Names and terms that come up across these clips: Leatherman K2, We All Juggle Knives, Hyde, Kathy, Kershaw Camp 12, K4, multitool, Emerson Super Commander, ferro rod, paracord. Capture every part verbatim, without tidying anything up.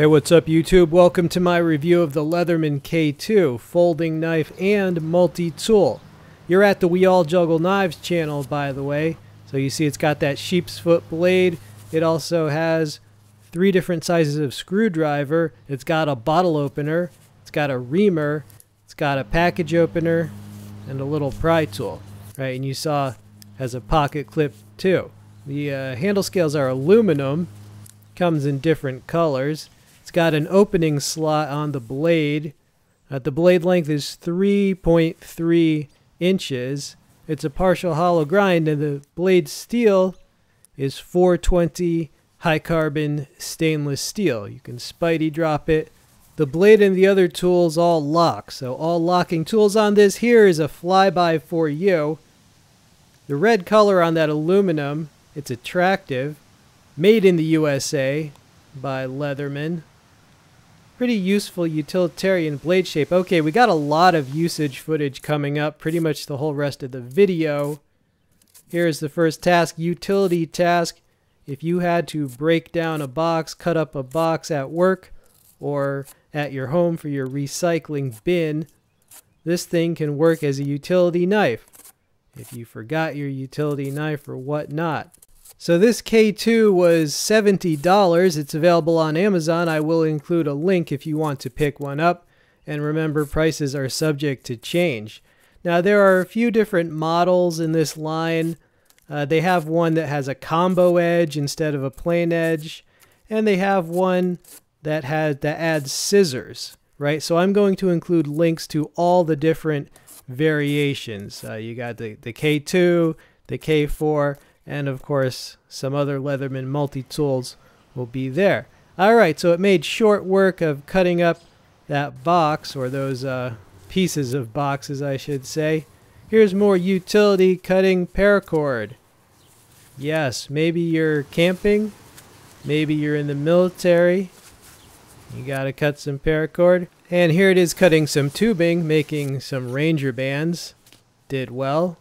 Hey, what's up YouTube? Welcome to my review of the Leatherman K two folding knife and multi-tool. You're at the We All Juggle Knives channel, by the way. So you see it's got that sheep's foot blade. It also has three different sizes of screwdriver. It's got a bottle opener, it's got a reamer, it's got a package opener, and a little pry tool. Right, and you saw it has a pocket clip too. The uh, handle scales are aluminum, comes in different colors. It's got an opening slot on the blade. Uh, the blade length is three point three inches. It's a partial hollow grind, and the blade steel is four twenty high carbon stainless steel. You can spidey drop it. The blade and the other tools all lock, so all locking tools on this. Here is a flyby for you. The red color on that aluminum, it's attractive. Made in the U S A by Leatherman. Pretty useful utilitarian blade shape. Okay, we got a lot of usage footage coming up, pretty much the whole rest of the video. Here's the first task, utility task. If you had to break down a box, cut up a box at work or at your home for your recycling bin, this thing can work as a utility knife if you forgot your utility knife or whatnot. So this K two was seventy dollars. It's available on Amazon. I will include a link if you want to pick one up. And remember, prices are subject to change. Now, there are a few different models in this line. Uh, they have one that has a combo edge instead of a plain edge. And they have one that, had, that adds scissors, right? So I'm going to include links to all the different variations. Uh, you got the, the K two, the K four, and of course some other Leatherman multi-tools will be there. Alright, so it made short work of cutting up that box, or those uh, pieces of boxes I should say. Here's more utility cutting paracord. Yes, maybe you're camping, maybe you're in the military, you gotta cut some paracord. And here it is cutting some tubing, making some Ranger bands. Did well.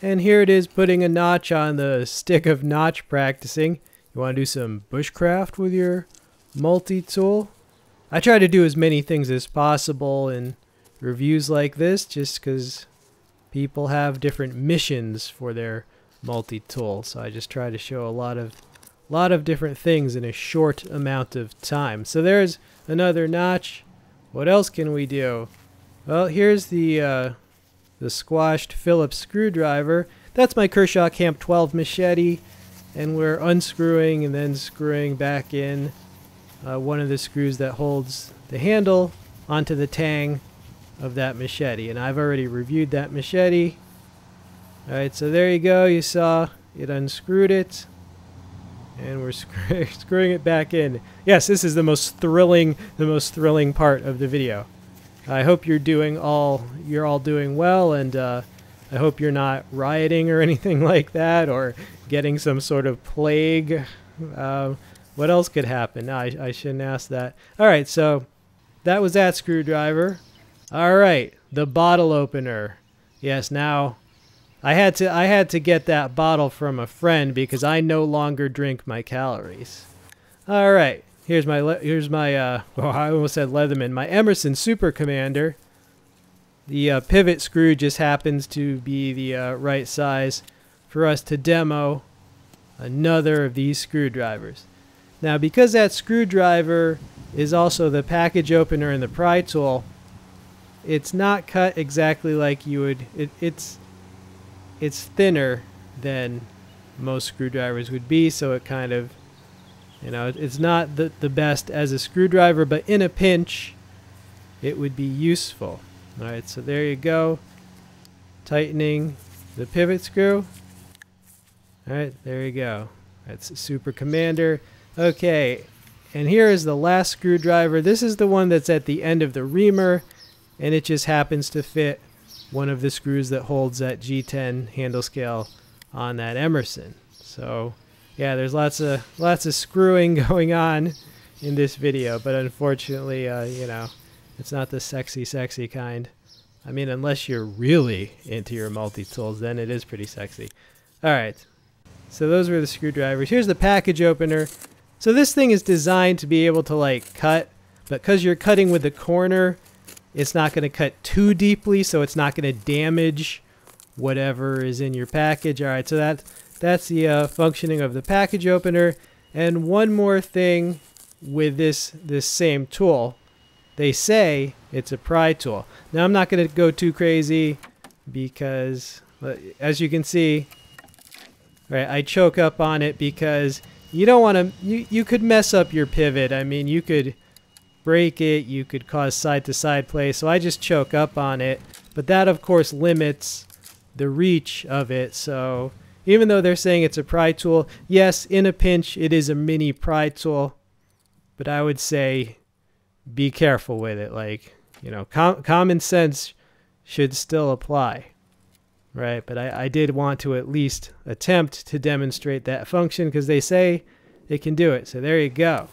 And here it is putting a notch on the stick of notch practicing. You want to do some bushcraft with your multi-tool? I try to do as many things as possible in reviews like this just because people have different missions for their multi-tool. So I just try to show a lot of, lot of different things in a short amount of time. So there's another notch. What else can we do? Well, here's the... Uh, the squashed Phillips screwdriver. That's my Kershaw Camp twelve machete, and we're unscrewing and then screwing back in uh, one of the screws that holds the handle onto the tang of that machete, and I've already reviewed that machete. Alright, so there you go, you saw it unscrewed it, and we're screw screwing it back in. Yes, this is the most thrilling, the most thrilling part of the video. I hope you're doing all you're all doing well, and uh, I hope you're not rioting or anything like that, or getting some sort of plague. Uh, what else could happen? No, I, I shouldn't ask that. All right, so that was that screwdriver. All right, the bottle opener. Yes, now I had to I had to get that bottle from a friend because I no longer drink my calories. All right. Here's my, here's my uh, well, I almost said Leatherman, my Emerson Super Commander. The uh, pivot screw just happens to be the uh, right size for us to demo another of these screwdrivers. Now, because that screwdriver is also the package opener and the pry tool, it's not cut exactly like you would, it, it's, it's thinner than most screwdrivers would be, so it kind of, you know, it's not the, the best as a screwdriver, but in a pinch, it would be useful. All right, so there you go. Tightening the pivot screw. All right, there you go. That's a Super Commander. Okay, and here is the last screwdriver. This is the one that's at the end of the reamer, and it just happens to fit one of the screws that holds that G ten handle scale on that Emerson. So... yeah, there's lots of lots of screwing going on in this video, but unfortunately, uh, you know, it's not the sexy, sexy kind. I mean, unless you're really into your multi-tools, then it is pretty sexy. All right, so those were the screwdrivers. Here's the package opener. So this thing is designed to be able to like cut, but because you're cutting with the corner, it's not going to cut too deeply, so it's not going to damage whatever is in your package. All right, so that that's the uh, functioning of the package opener. And one more thing with this this same tool, they say it's a pry tool. Now I'm not going to go too crazy because, as you can see, right, I choke up on it because you don't want to. You you could mess up your pivot. I mean, you could break it. You could cause side to side play. So I just choke up on it. But that, of course, limits the reach of it. So even though they're saying it's a pry tool, yes, in a pinch, it is a mini pry tool. But I would say be careful with it. Like, you know, com common sense should still apply, right? But I, I did want to at least attempt to demonstrate that function because they say it can do it. So there you go.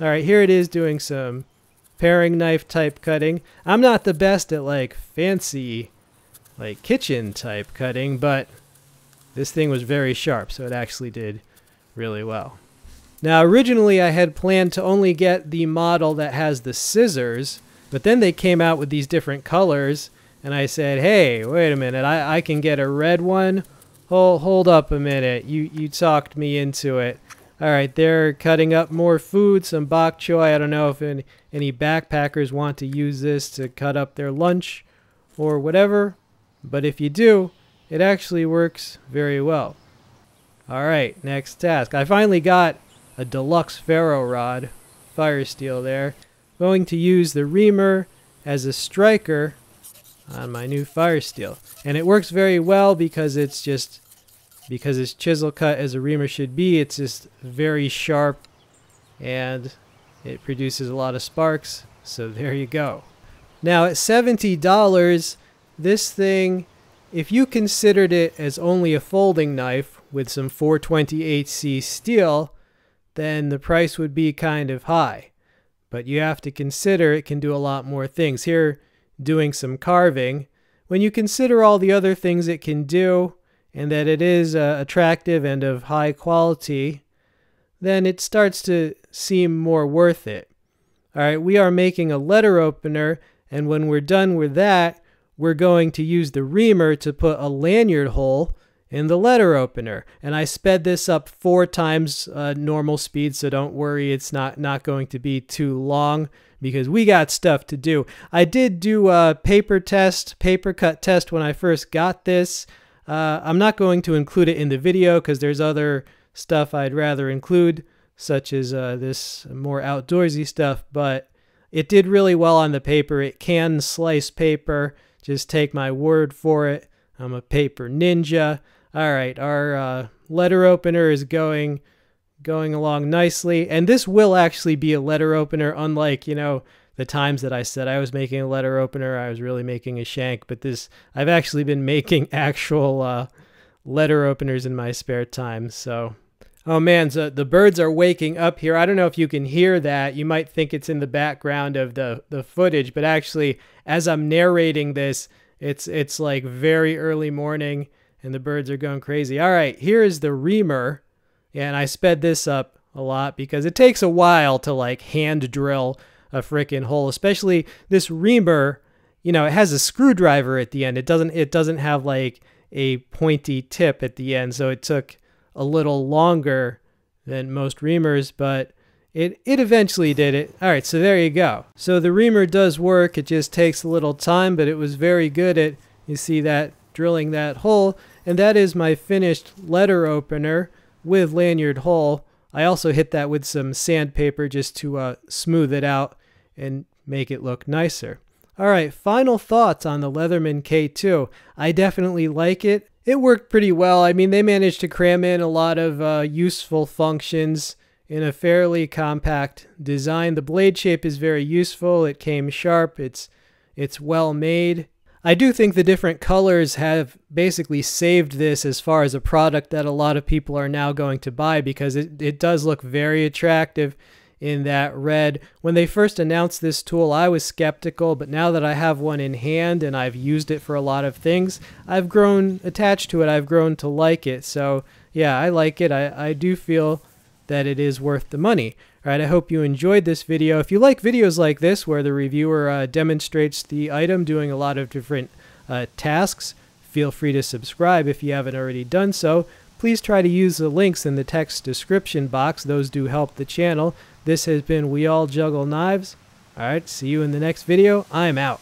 All right, here it is doing some paring knife type cutting. I'm not the best at like fancy, like kitchen type cutting, but this thing was very sharp, so it actually did really well. Now, originally I had planned to only get the model that has the scissors, but then they came out with these different colors, and I said, hey, wait a minute, I, I can get a red one? Hold, hold up a minute, you, you talked me into it. All right, they're cutting up more food, some bok choy. I don't know if any, any backpackers want to use this to cut up their lunch or whatever, but if you do, it actually works very well. All right, next task. I finally got a deluxe ferro rod, fire steel there. I'm going to use the reamer as a striker on my new fire steel, and it works very well because it's just because it's chisel cut as a reamer should be. It's just very sharp and it produces a lot of sparks. So there you go. Now at seventy dollars, this thing, if you considered it as only a folding knife with some four twenty-eight C steel, then the price would be kind of high, but you have to consider it can do a lot more things. Here, doing some carving, when you consider all the other things it can do and that it is uh, attractive and of high quality, then it starts to seem more worth it. All right, we are making a letter opener, and when we're done with that, we're going to use the reamer to put a lanyard hole in the letter opener. And I sped this up four times uh, normal speed, so don't worry, it's not, not going to be too long because we got stuff to do. I did do a paper test, paper cut test when I first got this. Uh, I'm not going to include it in the video because there's other stuff I'd rather include, such as uh, this more outdoorsy stuff, but it did really well on the paper. It can slice paper, just take my word for it. I'm a paper ninja. All right, our uh, letter opener is going going along nicely, and this will actually be a letter opener, unlike, you know, the times that I said I was making a letter opener, I was really making a shank, but this, I've actually been making actual uh, letter openers in my spare time. So, oh man, so the birds are waking up here. I don't know if you can hear that. You might think it's in the background of the, the footage, but actually, as I'm narrating this, it's, it's like very early morning and the birds are going crazy. All right, here is the reamer. Yeah, and I sped this up a lot because it takes a while to like hand drill a frickin' hole, especially this reamer. You know, it has a screwdriver at the end. It doesn't, it doesn't have like a pointy tip at the end. So it took a little longer than most reamers, but it, it eventually did it. All right, so there you go. So the reamer does work. It just takes a little time, but it was very good at, you see that, drilling that hole. And that is my finished letter opener with lanyard hole. I also hit that with some sandpaper just to uh, smooth it out and make it look nicer. All right, final thoughts on the Leatherman K two. I definitely like it. It worked pretty well. I mean, they managed to cram in a lot of uh, useful functions in a fairly compact design. The blade shape is very useful. It came sharp. It's, it's well made. I do think the different colors have basically saved this as far as a product that a lot of people are now going to buy because it, it does look very attractive in that red. When they first announced this tool, I was skeptical, but now that I have one in hand and I've used it for a lot of things, I've grown attached to it. I've grown to like it. So yeah, I like it. I, I do feel that it is worth the money. All right, I hope you enjoyed this video. If you like videos like this where the reviewer uh, demonstrates the item doing a lot of different uh, tasks, feel free to subscribe if you haven't already done so. Please try to use the links in the text description box. Those do help the channel. This has been We All Juggle Knives. All right, see you in the next video. I'm out.